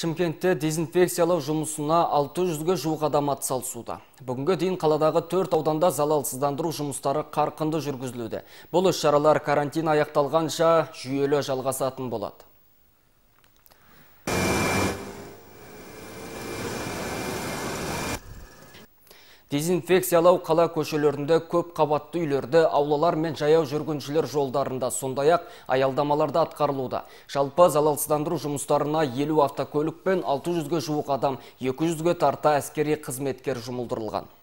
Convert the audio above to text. Шымкентте дезинфекциялау жұмысына 600-ге жуық адам атсалысуда. Бүгінгі дейін қаладағы 4 ауданда залалсыздандыру жұмыстары қарқынды жүргізілуде. Бұл іс-шаралар карантин аяқталғанша жүйелі жалғасатын болады. Дезинфекциялау қала көшелерінде, көп қабатты үйлерде, аулалар мен жаяу жүргіншілер жолдарында, сондай-ақ аялдамаларда атқарылуда. Жалпы залалсыздандыру жұмыстарына 50 автокөлік пен 600-ге жуық адам, 200-ге тарта әскери қызметкер жұмылдырылған.